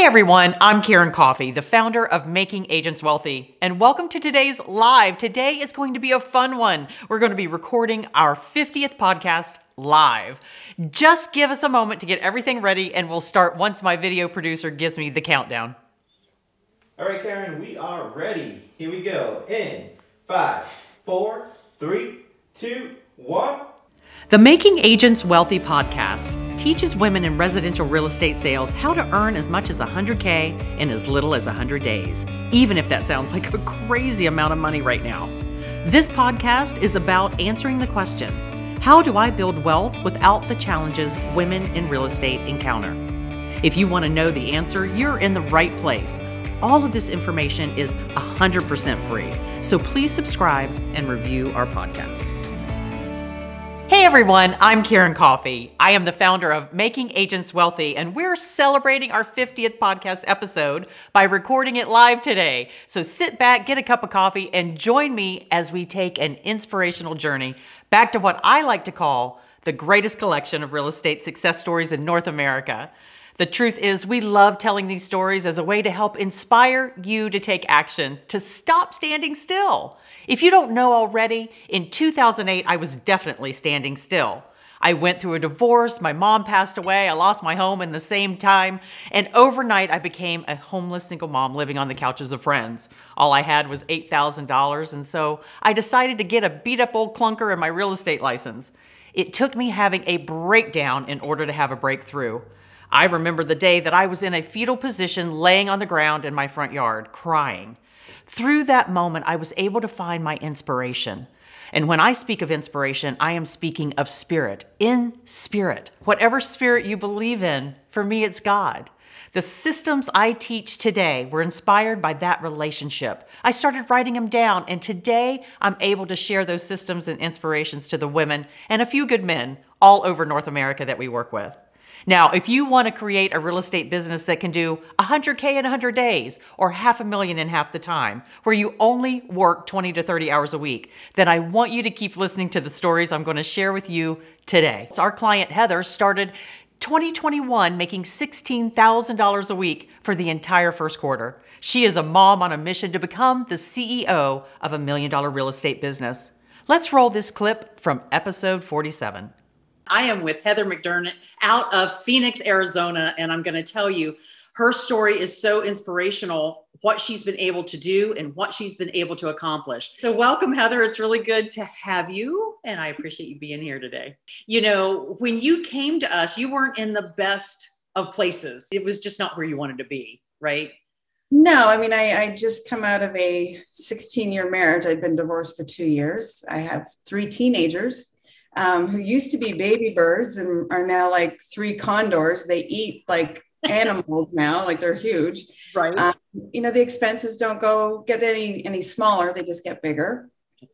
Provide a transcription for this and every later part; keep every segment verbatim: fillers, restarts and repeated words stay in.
Hey everyone, I'm Karen Coffey, the founder of Making Agents Wealthy, and welcome to today's live. Today is going to be a fun one. We're going to be recording our fiftieth podcast live. Just give us a moment to get everything ready and we'll start once my video producer gives me the countdown. All right, Karen, we are ready. Here we go. In five, four, three, two, one. The Making Agents Wealthy podcast teaches women in residential real estate sales how to earn as much as one hundred K in as little as one hundred days, even if that sounds like a crazy amount of money right now. This podcast is about answering the question, how do I build wealth without the challenges women in real estate encounter? If you want to know the answer, you're in the right place. All of this information is one hundred percent free, so please subscribe and review our podcast. Hey everyone, I'm Karen Coffey. I am the founder of Making Agents Wealthy, and we're celebrating our fiftieth podcast episode by recording it live today. So sit back, get a cup of coffee, and join me as we take an inspirational journey back to what I like to call the greatest collection of real estate success stories in North America. The truth is, we love telling these stories as a way to help inspire you to take action, to stop standing still. If you don't know already, in two thousand eight, I was definitely standing still. I went through a divorce, my mom passed away, I lost my home in the same time, and overnight I became a homeless single mom living on the couches of friends. All I had was eight thousand dollars, and so I decided to get a beat-up old clunker and my real estate license. It took me having a breakdown in order to have a breakthrough. I remember the day that I was in a fetal position laying on the ground in my front yard, crying. Through that moment, I was able to find my inspiration. And when I speak of inspiration, I am speaking of spirit, in spirit. Whatever spirit you believe in, for me, it's God. The systems I teach today were inspired by that relationship. I started writing them down, and today I'm able to share those systems and inspirations to the women and a few good men all over North America that we work with. Now, if you want to create a real estate business that can do one hundred K in one hundred days or half a million in half the time, where you only work twenty to thirty hours a week, then I want you to keep listening to the stories I'm going to share with you today. So our client, Heather, started twenty twenty-one making sixteen thousand dollars a week for the entire first quarter. She is a mom on a mission to become the C E O of a million dollar real estate business. Let's roll this clip from episode forty-seven. I am with Heather McDermott out of Phoenix, Arizona, and I'm going to tell you, her story is so inspirational, what she's been able to do and what she's been able to accomplish. So welcome, Heather. It's really good to have you, and I appreciate you being here today. You know, when you came to us, you weren't in the best of places. It was just not where you wanted to be, right? No, I mean, I, I just come out of a sixteen-year marriage. I'd been divorced for two years. I have three teenagers. Um, who used to be baby birds and are now like three condors. They eat like animals now, like they're huge. Right. Um, you know, the expenses don't go get any any smaller. They just get bigger.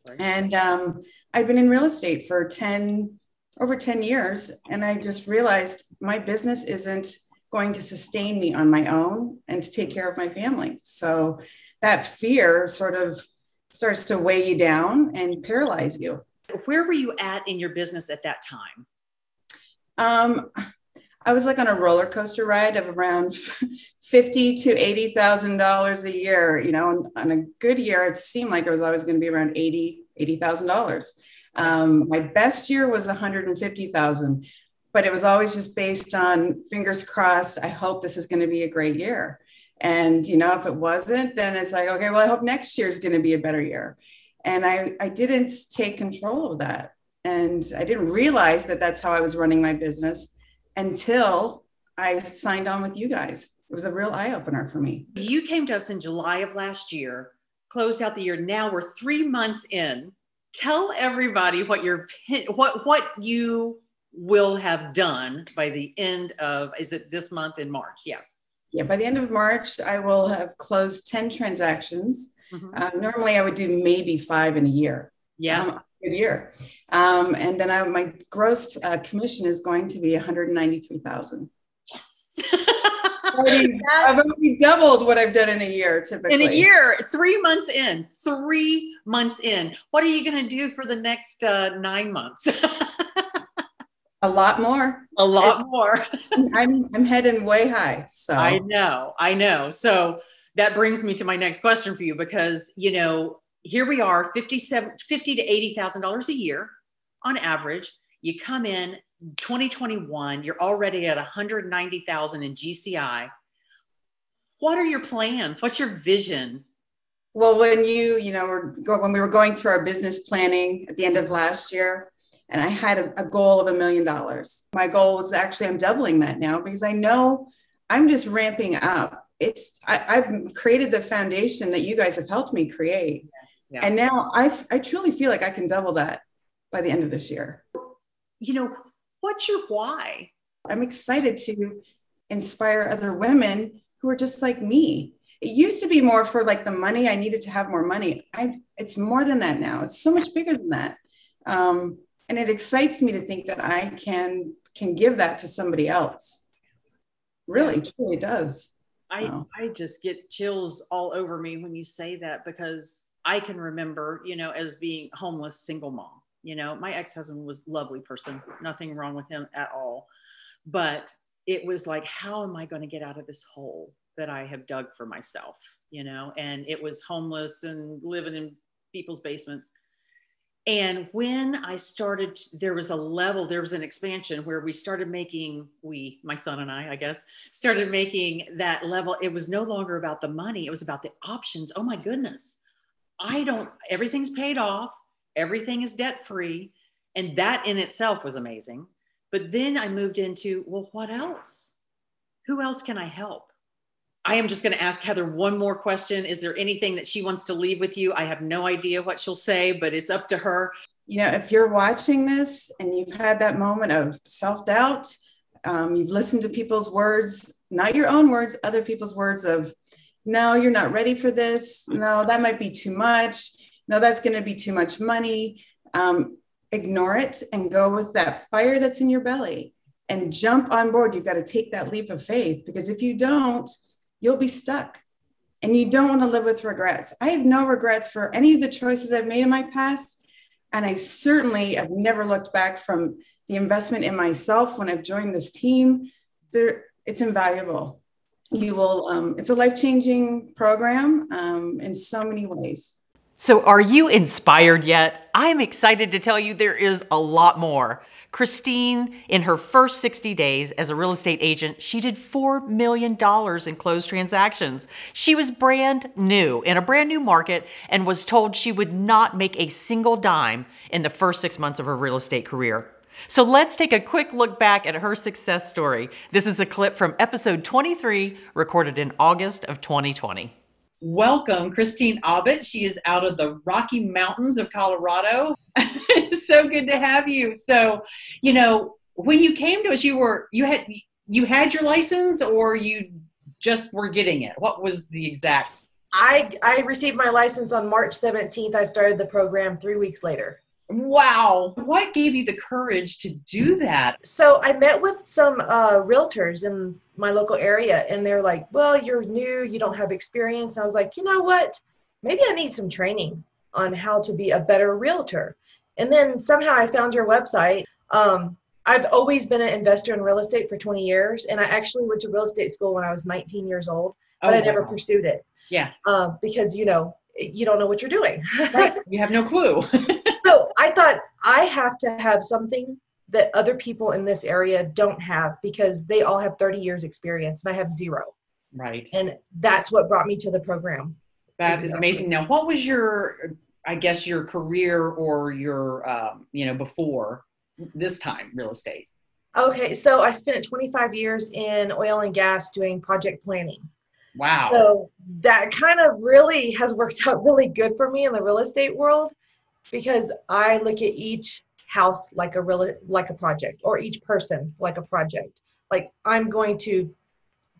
Right. And um, I've been in real estate for ten, over ten years. And I just realized my business isn't going to sustain me on my own and to take care of my family. So that fear sort of starts to weigh you down and paralyze you. Where were you at in your business at that time? Um, I was like on a roller coaster ride of around fifty thousand to eighty thousand dollars a year. You know, on, on a good year, it seemed like it was always going to be around eighty thousand dollars. Um, my best year was one hundred fifty thousand dollars, but it was always just based on fingers crossed. I hope this is going to be a great year. And, you know, if it wasn't, then it's like, okay, well, I hope next year is going to be a better year. And I, I didn't take control of that. And I didn't realize that that's how I was running my business until I signed on with you guys. It was a real eye-opener for me. You came to us in July of last year, closed out the year. Now we're three months in. Tell everybody what your what what you will have done by the end of, is it this month in March? Yeah. Yeah, by the end of March, I will have closed ten transactions. Mm-hmm. Uh, normally I would do maybe five in a year. Yeah. Um, a year. Um, and then I, my gross uh, commission is going to be one hundred ninety-three thousand dollars. Yes. already, I've already doubled what I've done in a year typically. In a year, three months in, three months in. What are you going to do for the next uh, nine months? A lot more. A lot it's, more. I'm I'm heading way high. So I know, I know. So that brings me to my next question for you, because, you know, here we are, fifty-seven, fifty to eighty thousand dollars a year on average. You come in twenty twenty-one, you're already at one hundred ninety thousand in G C I. What are your plans? What's your vision? Well, when you, you know, were go, when we were going through our business planning at the end of last year, and I had a, a goal of a million dollars. My goal was actually, I'm doubling that now, because I know I'm just ramping up. It's I, I've created the foundation that you guys have helped me create. Yeah. And now I've, I truly feel like I can double that by the end of this year. You know, what's your why? I'm excited to inspire other women who are just like me. It used to be more for like the money. I needed to have more money. I, it's more than that now. It's so much bigger than that. Um, and it excites me to think that I can, can give that to somebody else. Really, truly it does. So. I, I just get chills all over me when you say that, because I can remember, you know, as being homeless single mom, you know, my ex-husband was a lovely person, nothing wrong with him at all. But it was like, how am I going to get out of this hole that I have dug for myself, you know? And it was homeless and living in people's basements. And when I started, there was a level, there was an expansion where we started making, we, my son and I, I guess, started making that level. It was no longer about the money. It was about the options. Oh my goodness. I don't, everything's paid off. Everything is debt-free. And that in itself was amazing. But then I moved into, well, what else? Who else can I help? I am just going to ask Heather one more question. Is there anything that she wants to leave with you? I have no idea what she'll say, but it's up to her. You know, if you're watching this and you've had that moment of self-doubt, um, you've listened to people's words, not your own words, other people's words of, no, you're not ready for this. No, that might be too much. No, that's going to be too much money. Um, ignore it and go with that fire that's in your belly and jump on board. You've got to take that leap of faith, because if you don't, you'll be stuck, and you don't want to live with regrets. I have no regrets for any of the choices I've made in my past. And I certainly have never looked back from the investment in myself when I've joined this team. There, it's invaluable. You will, um, it's a life-changing program um, in so many ways. So are you inspired yet? I'm excited to tell you there is a lot more. Christine, in her first sixty days as a real estate agent, she did four million dollars in closed transactions. She was brand new in a brand new market and was told she would not make a single dime in the first six months of her real estate career. So let's take a quick look back at her success story. This is a clip from episode twenty-three, recorded in August of twenty twenty. Welcome, Christine Abbott. She is out of the Rocky Mountains of Colorado. So good to have you. So, you know, when you came to us, you were, you had, you had your license, or you just were getting it? What was the exact? I, I received my license on March seventeenth. I started the program three weeks later. Wow. What gave you the courage to do that? So I met with some uh, realtors in my local area, and they're like, well, you're new, you don't have experience. And I was like, you know what? Maybe I need some training on how to be a better realtor. And then somehow I found your website. Um, I've always been an investor in real estate for twenty years. And I actually went to real estate school when I was nineteen years old, but oh, I never wow. pursued it. Yeah. Uh, because, you know, you don't know what you're doing. Right. You have no clue. So I thought, I have to have something that other people in this area don't have, because they all have thirty years experience and I have zero. Right. And that's what brought me to the program. That exactly. is amazing. Now, what was your, I guess, your career or your, um, you know, before this time, real estate? Okay. So I spent twenty-five years in oil and gas doing project planning. Wow. So that kind of really has worked out really good for me in the real estate world, because I look at each house like a real, like a project, or each person like a project. Like, I'm going to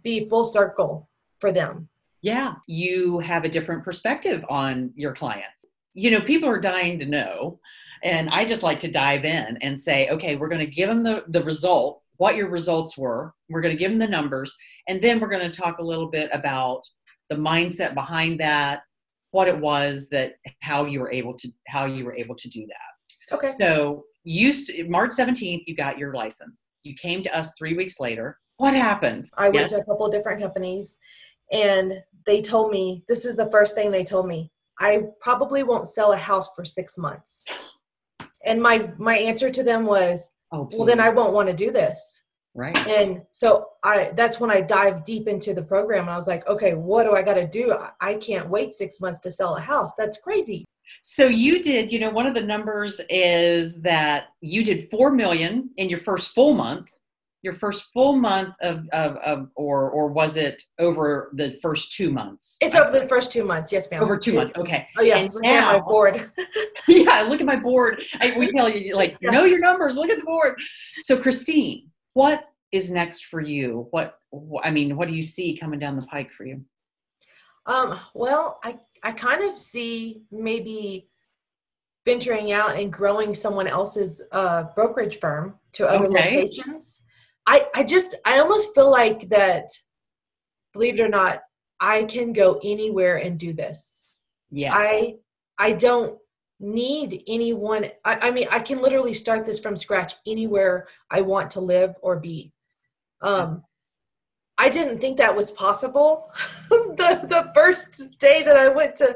be full circle for them. Yeah. You have a different perspective on your clients. You know, people are dying to know. And I just like to dive in and say, okay, we're going to give them the, the result, what your results were. We're going to give them the numbers. And then we're going to talk a little bit about the mindset behind that, what it was that, how you were able to, how you were able to do that. Okay. So You st- March seventeenth, you got your license. You came to us three weeks later. What happened? I went yeah. to a couple of different companies and they told me, this is the first thing they told me, I probably won't sell a house for six months. And my, my answer to them was, oh, well, then I won't want to do this. Right. And so I, that's when I dived deep into the program. And I was like, okay, what do I got to do? I can't wait six months to sell a house. That's crazy. So you did, you know, one of the numbers is that you did four million dollars in your first full month, your first full month of, of, of or, or was it over the first two months? It's over the first two months. Yes, ma'am. Over two months. Okay. Oh yeah. And looking now, at my board. yeah. Look at my board. I, we tell you like, know your numbers, look at the board. So Christine, what is next for you? What, I mean, what do you see coming down the pike for you? Um, well, I, I kind of see maybe venturing out and growing someone else's uh, brokerage firm to other okay. locations. I, I just, I almost feel like that, believe it or not, I can go anywhere and do this. Yes. I, I don't need anyone. I, I mean, I can literally start this from scratch anywhere I want to live or be. Um, I didn't think that was possible. the the first day that I went to,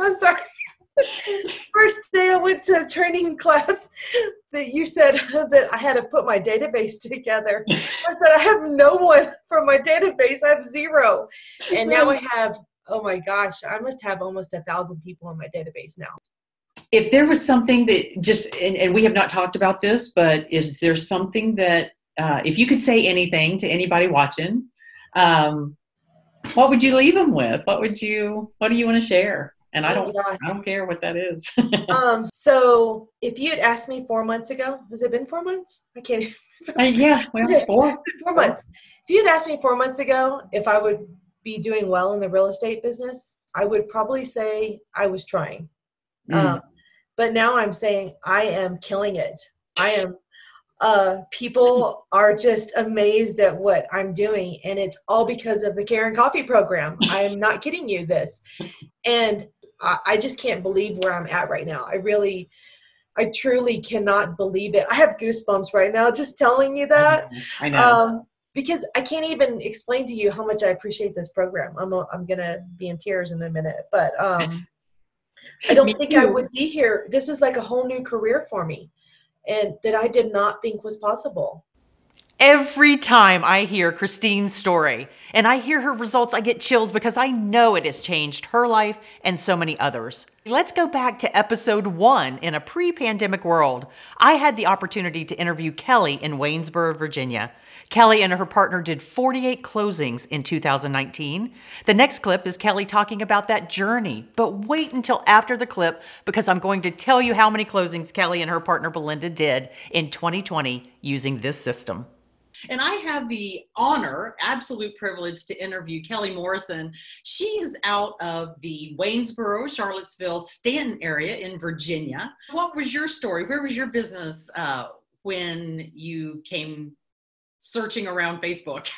I'm sorry, first day I went to a training class that you said that I had to put my database together. I said, I have no one for my database. I have zero. And now I have, oh my gosh, I must have almost a thousand people on my database now. If there was something that just, and, and we have not talked about this, but is there something that, Uh, if you could say anything to anybody watching, um, what would you leave them with? What would you, what do you want to share? And I don't, oh I don't care what that is. um, so if you had asked me four months ago, has it been four months? I can't even. Uh, yeah. Well, four. four months. If you'd asked me four months ago, if I would be doing well in the real estate business, I would probably say I was trying. Mm. Um, but now I'm saying I am killing it. I am. Uh, people are just amazed at what I'm doing. And it's all because of the Karen Coffey program. I'm not kidding you this. And I, I just can't believe where I'm at right now. I really, I truly cannot believe it. I have goosebumps right now, just telling you that. I know. I know. Um, because I can't even explain to you how much I appreciate this program. I'm, I'm going to be in tears in a minute, but, um, I don't think I would be here. This is like a whole new career for me. And that I did not think was possible. Every time I hear Christine's story and I hear her results, I get chills because I know it has changed her life and so many others. Let's go back to episode one. In a pre-pandemic world, I had the opportunity to interview Kelly in Waynesboro, Virginia. Kelly and her partner did forty-eight closings in two thousand nineteen. The next clip is Kelly talking about that journey, but wait until after the clip because I'm going to tell you how many closings Kelly and her partner Belinda did in twenty twenty using this system. And I have the honor, absolute privilege to interview Kelly Morrison. She is out of the Waynesboro, Charlottesville, Stanton area in Virginia. What was your story? Where was your business uh, when you came searching around Facebook?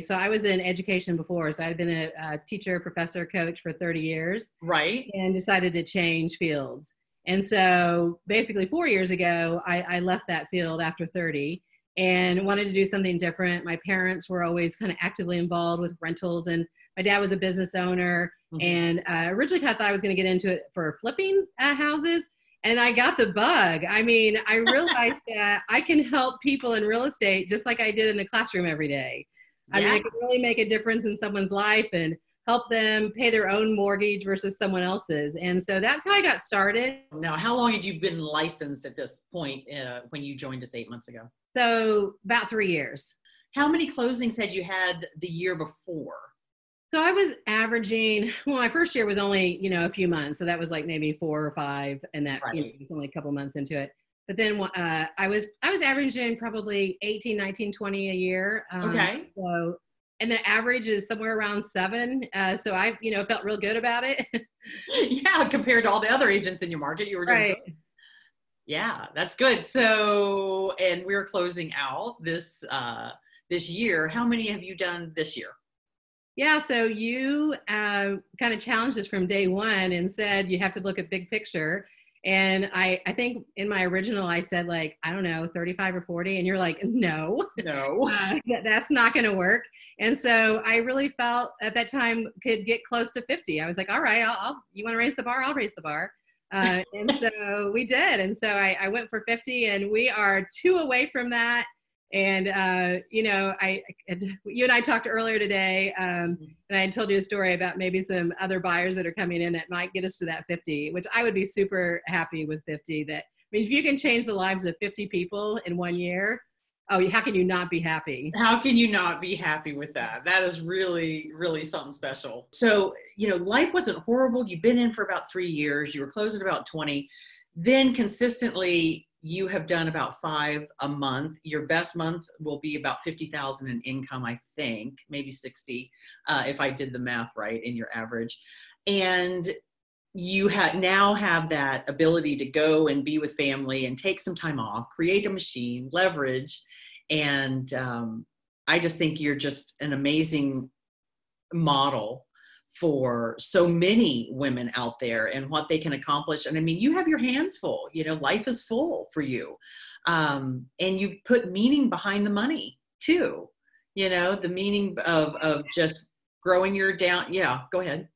So I was in education before. So I'd been a, a teacher, professor, coach for thirty years. Right. And decided to change fields. And so basically four years ago, I, I left that field after thirty and wanted to do something different. My parents were always kind of actively involved with rentals, and my dad was a business owner. Mm-hmm. And uh, originally kind of thought I was going to get into it for flipping uh, houses. And I got the bug. I mean, I realized that I can help people in real estate just like I did in the classroom every day. Yeah. I mean, I can really make a difference in someone's life and help them pay their own mortgage versus someone else's. And so that's how I got started. Now, how long had you been licensed at this point uh, when you joined us eight months ago? So about three years. How many closings had you had the year before? So I was averaging, well, my first year was only, you know, a few months. So that was like maybe four or five, and that right. you know, was only a couple months into it. But then uh, I was, I was averaging probably eighteen, nineteen, twenty a year. Um, okay. So, and the average is somewhere around seven. Uh, so I, you know, felt real good about it. Yeah. Compared to all the other agents in your market, you were doing right. good. Yeah, that's good. So, and we're closing out this, uh, this year. How many have you done this year? Yeah, so you uh, kind of challenged us from day one and said you have to look at big picture. And I, I think in my original, I said like, I don't know, thirty-five or forty. And you're like, no, no, uh, that, that's not going to work. And so I really felt at that time could get close to fifty. I was like, all right, I'll, I'll you want to raise the bar? I'll raise the bar. Uh, and so we did. And so I, I went for fifty, and we are two away from that. And, uh, you know, I, I, you and I talked earlier today, um, and I had told you a story about maybe some other buyers that are coming in that might get us to that fifty, which I would be super happy with fifty. That, I mean, if you can change the lives of fifty people in one year, oh, how can you not be happy? How can you not be happy with that? That is really, really something special. So, you know, life wasn't horrible. You've been in for about three years. You were closing about twenty. Then consistently, you have done about five a month. Your best month will be about fifty thousand in income, I think, maybe sixty, uh, if I did the math right in your average. And you ha- now have that ability to go and be with family and take some time off, create a machine, leverage. And um, I just think you're just an amazing model for so many women out there and what they can accomplish. And I mean, you have your hands full, you know, life is full for you. Um, and you've put meaning behind the money too, you know, the meaning of, of just growing your down. Yeah, go ahead.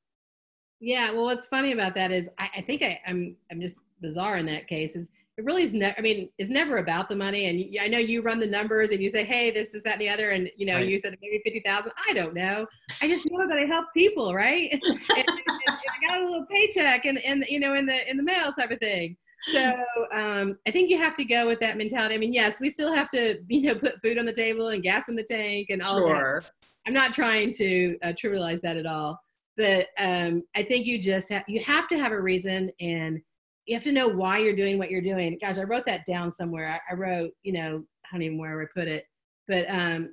Yeah. Well, what's funny about that is I, I think I, I'm, I'm just bizarre in that case is it really is never, I mean, it's never about the money. And I know you run the numbers and you say, hey, this, this, that, and the other. And, you know, right. You said maybe fifty thousand. I don't know. I just know that I help people, right? and, and, and I got a little paycheck and, and, you know, in the, in the mail type of thing. So um, I think you have to go with that mentality. I mean, yes, we still have to, you know, put food on the table and gas in the tank and all sure. that. I'm not trying to uh, trivialize that at all. But um, I think you just have, you have to have a reason, and you have to know why you're doing what you're doing. Guys, I wrote that down somewhere. I, I wrote, you know, I don't even know where I put it, but um,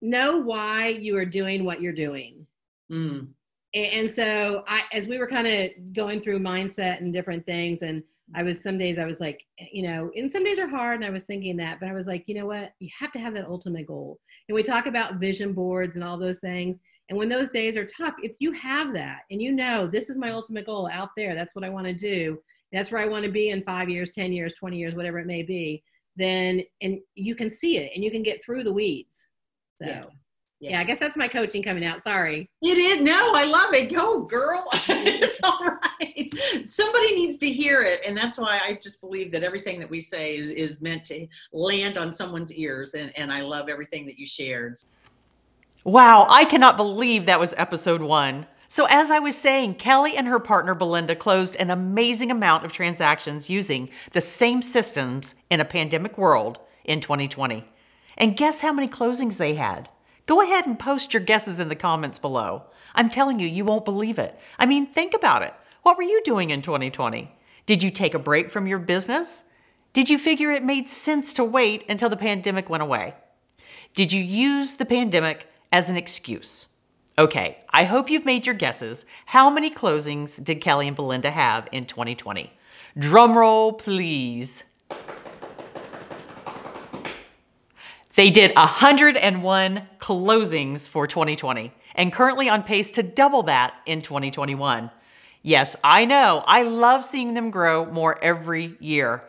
know why you are doing what you're doing. Mm. And, and so I, as we were kind of going through mindset and different things, and I was, some days I was like, you know, and some days are hard, and I was thinking that, but I was like, you know what, you have to have that ultimate goal. And we talk about vision boards and all those things. And when those days are tough, if you have that and you know, this is my ultimate goal out there, that's what I want to do, that's where I want to be in five years, ten years, twenty years, whatever it may be, then, and you can see it and you can get through the weeds. So, yeah, yeah. yeah I guess that's my coaching coming out. Sorry. It is. No, I love it. Go, girl. It's all right. Somebody needs to hear it. And that's why I just believe that everything that we say is, is meant to land on someone's ears. And, and I love everything that you shared. Wow, I cannot believe that was episode one. So as I was saying, Kelly and her partner Belinda closed an amazing amount of transactions using the same systems in a pandemic world in twenty twenty. And guess how many closings they had? Go ahead and post your guesses in the comments below. I'm telling you, you won't believe it. I mean, think about it. What were you doing in twenty twenty? Did you take a break from your business? Did you figure it made sense to wait until the pandemic went away? Did you use the pandemic as an excuse? Okay, I hope you've made your guesses. How many closings did Kelly and Belinda have in twenty twenty? Drum roll, please. They did one hundred one closings for twenty twenty and currently on pace to double that in twenty twenty-one. Yes, I know. I love seeing them grow more every year.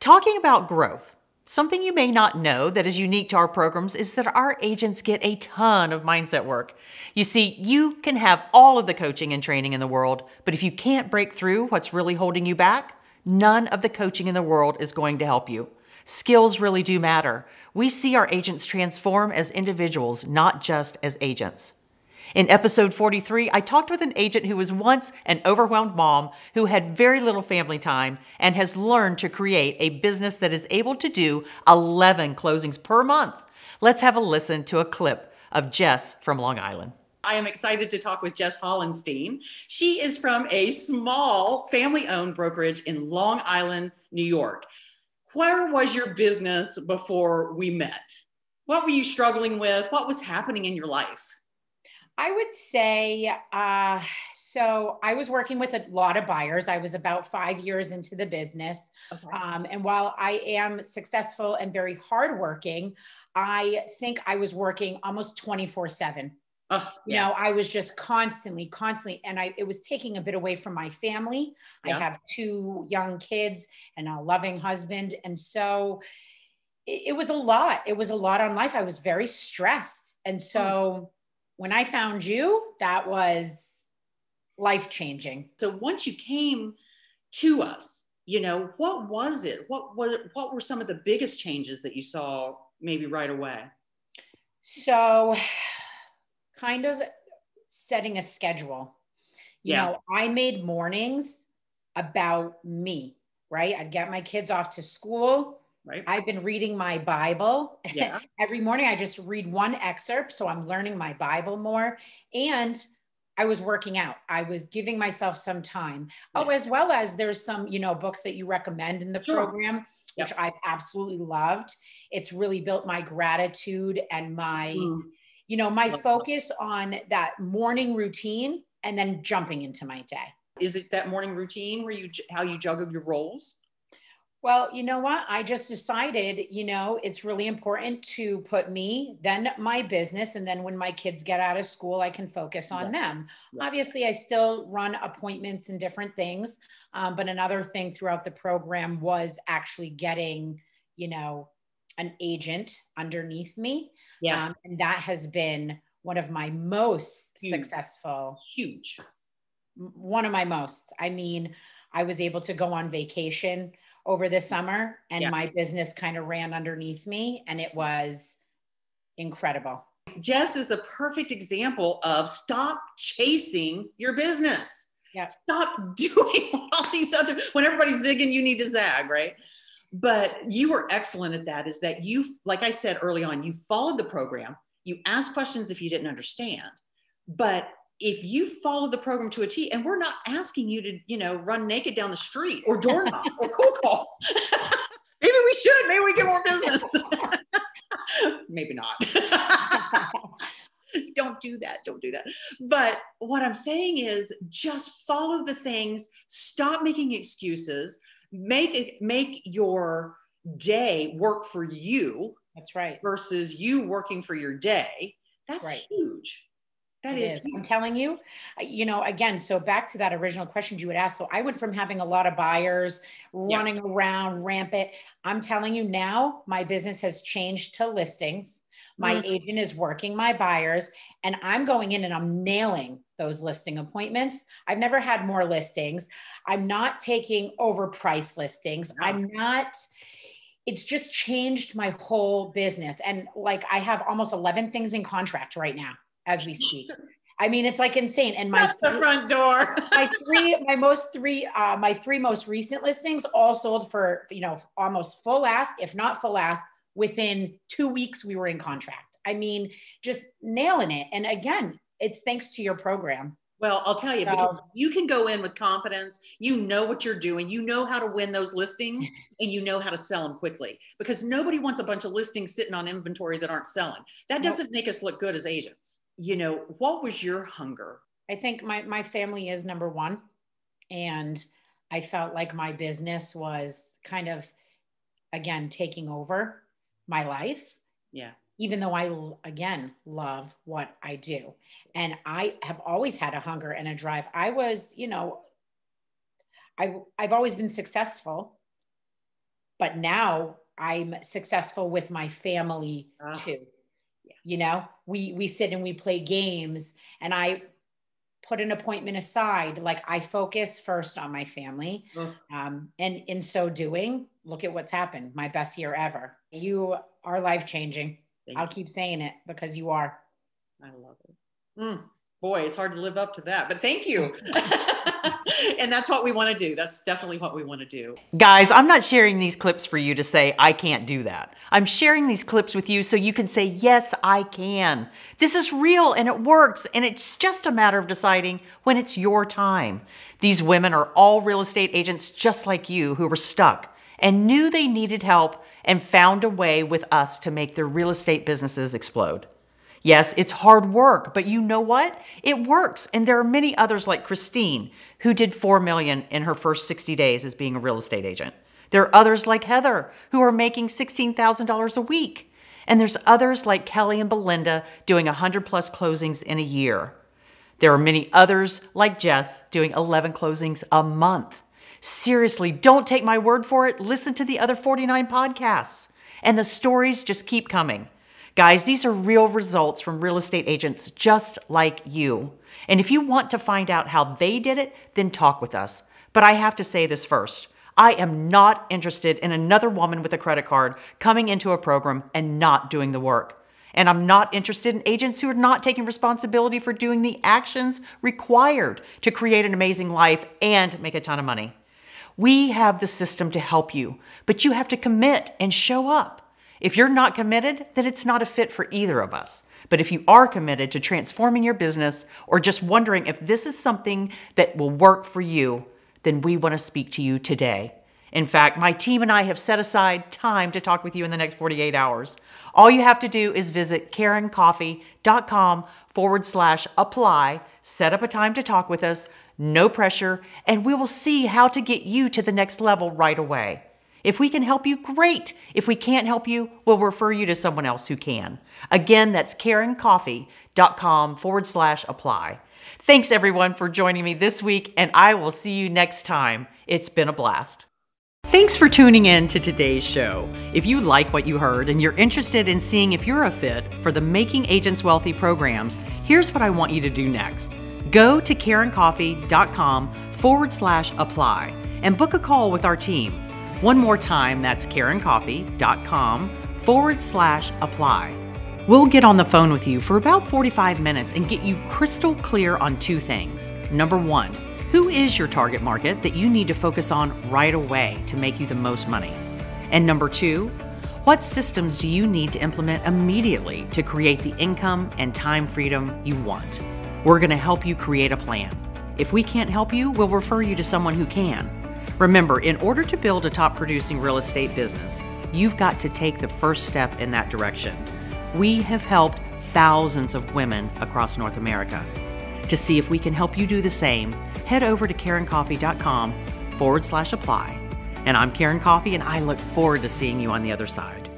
Talking about growth, something you may not know that is unique to our programs is that our agents get a ton of mindset work. You see, you can have all of the coaching and training in the world, but if you can't break through what's really holding you back, none of the coaching in the world is going to help you. Skills really do matter. We see our agents transform as individuals, not just as agents. In episode forty-three, I talked with an agent who was once an overwhelmed mom who had very little family time and has learned to create a business that is able to do eleven closings per month. Let's have a listen to a clip of Jess from Long Island. I am excited to talk with Jess Hollenstein. She is from a small family-owned brokerage in Long Island, New York. Where was your business before we met? What were you struggling with? What was happening in your life? I would say, uh, so I was working with a lot of buyers. I was about five years into the business. Okay. Um, and while I am successful and very hardworking, I think I was working almost twenty-four seven. Oh, yeah. You know, I was just constantly, constantly, and I, it was taking a bit away from my family. Yeah. I have two young kids and a loving husband. And so it, it was a lot. It was a lot on life. I was very stressed. And so mm. when I found you, that was life-changing. So once you came to us, you know, what was it? What was it? What were some of the biggest changes that you saw maybe right away? So kind of setting a schedule. You yeah. know, I made mornings about me, right? I'd get my kids off to school. Right. I've been reading my Bible. Yeah. Every morning I just read one excerpt. So I'm learning my Bible more. And I was working out. I was giving myself some time. Yeah. Oh, as well as there's some, you know, books that you recommend in the sure. program, yep. which I've absolutely loved. It's really built my gratitude and my, mm. you know, my focus on that morning routine and then jumping into my day. Is it that morning routine where you, how you juggle your roles? Well, you know what? I just decided, you know, it's really important to put me, then my business. And then when my kids get out of school, I can focus on yes. them. Yes. Obviously, I still run appointments and different things. Um, but another thing throughout the program was actually getting, you know, an agent underneath me. Yeah. Um, and that has been one of my most huge. successful. Huge. One of my most. I mean, I was able to go on vacation over the summer and yeah. my business kind of ran underneath me, and it was incredible. Jess is a perfect example of stop chasing your business. Yep. Stop doing all these other, when everybody's zigging, you need to zag, right? But you were excellent at that, is that you, like I said early on, you followed the program, you asked questions if you didn't understand, but if you follow the program to a T, and we're not asking you to, you know, run naked down the street or door knock or cold call. Maybe we should, maybe we get more business. Maybe not. Don't do that. Don't do that. But what I'm saying is just follow the things, stop making excuses, make make your day work for you. That's right. Versus you working for your day. That's right. Huge. That is. is. I'm telling you, you know, again, so back to that original question you had asked. So I went from having a lot of buyers running yeah. around rampant. I'm telling you now, my business has changed to listings. My mm-hmm. agent is working my buyers, and I'm going in and I'm nailing those listing appointments. I've never had more listings. I'm not taking overpriced listings. No. I'm not... It's just changed my whole business. And like, I have almost eleven things in contract right now, as we speak. I mean, it's like insane. And my Shut the front door. my three, my most three, uh, my three most recent listings all sold for, you know, almost full ask, if not full ask. Within two weeks, we were in contract. I mean, just nailing it. And again, it's thanks to your program. Well, I'll tell you, so, because you can go in with confidence. You know what you're doing. You know how to win those listings, and you know how to sell them quickly, because nobody wants a bunch of listings sitting on inventory that aren't selling. That doesn't make us look good as agents. You know, what was your hunger? I think my, my family is number one. And I felt like my business was kind of, again, taking over my life. Yeah. Even though I, again, love what I do. And I have always had a hunger and a drive. I was, you know, I, I've always been successful, but now I'm successful with my family oh. too. You know, we, we sit and we play games, and I put an appointment aside. Like, I focus first on my family. Mm. Um, and in so doing, look at what's happened. My best year ever. You are life-changing. Thank I'll you. keep saying it, because you are. I love it. Mm. Boy, it's hard to live up to that, but thank you. And that's what we want to do. That's definitely what we want to do. Guys, I'm not sharing these clips for you to say, I can't do that. I'm sharing these clips with you so you can say, yes, I can. This is real and it works. And it's just a matter of deciding when it's your time. These women are all real estate agents just like you, who were stuck and knew they needed help and found a way with us to make their real estate businesses explode. Yes, it's hard work, but you know what? It works. And there are many others like Christine, who did four million dollars in her first sixty days as being a real estate agent. There are others like Heather, who are making sixteen thousand dollars a week. And there's others like Kelly and Belinda doing one hundred plus closings in a year. There are many others like Jess doing eleven closings a month. Seriously, don't take my word for it. Listen to the other forty-nine podcasts. And the stories just keep coming. Guys, these are real results from real estate agents just like you. And if you want to find out how they did it, then talk with us. But I have to say this first. I am not interested in another woman with a credit card coming into a program and not doing the work. And I'm not interested in agents who are not taking responsibility for doing the actions required to create an amazing life and make a ton of money. We have the system to help you, but you have to commit and show up. If you're not committed, then it's not a fit for either of us. But if you are committed to transforming your business or just wondering if this is something that will work for you, then we want to speak to you today. In fact, my team and I have set aside time to talk with you in the next forty-eight hours. All you have to do is visit Karen Coffey dot com forward slash apply, set up a time to talk with us, no pressure, and we will see how to get you to the next level right away. If we can help you, great. If we can't help you, we'll refer you to someone else who can. Again, that's Karen Coffey dot com forward slash apply. Thanks everyone for joining me this week, and I will see you next time. It's been a blast. Thanks for tuning in to today's show. If you like what you heard and you're interested in seeing if you're a fit for the Making Agents Wealthy programs, here's what I want you to do next. Go to Karen Coffey dot com forward slash apply and book a call with our team. One more time, that's Karen Coffey dot com forward slash apply. We'll get on the phone with you for about forty-five minutes and get you crystal clear on two things. Number one, who is your target market that you need to focus on right away to make you the most money? And number two, what systems do you need to implement immediately to create the income and time freedom you want? We're going to help you create a plan. If we can't help you, we'll refer you to someone who can. Remember, in order to build a top-producing real estate business, you've got to take the first step in that direction. We have helped thousands of women across North America. To see if we can help you do the same, head over to Karen Coffey dot com forward slash apply. And I'm Karen Coffey, and I look forward to seeing you on the other side.